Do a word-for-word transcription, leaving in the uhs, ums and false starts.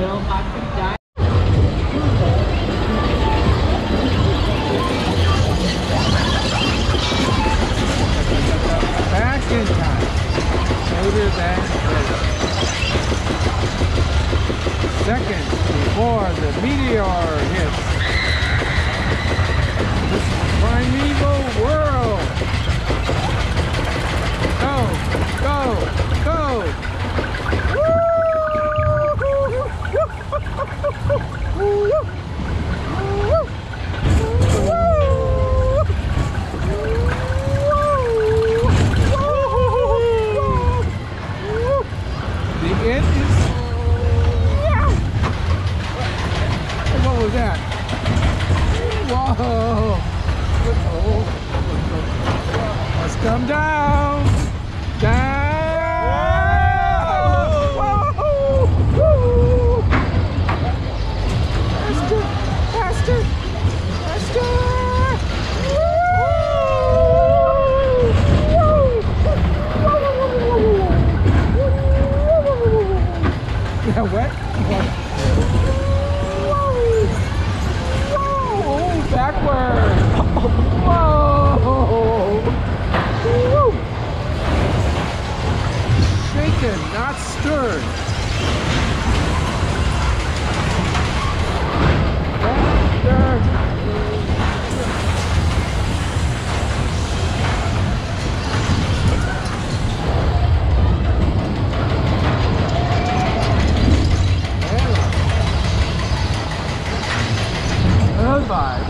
little box of dye. Back in time. Later than later. Seconds before the meteor hits. This is the primeval world. Go, go, go. Woo! Woo! Come down, down. Whoa. Whoa. Whoa. Faster, faster, faster. Whoa. Whoa. Whoa. Yeah, what? Whoa. Whoa. Backward. Whoa. Woo! Shaken, not stirred. Faster. Goodbye.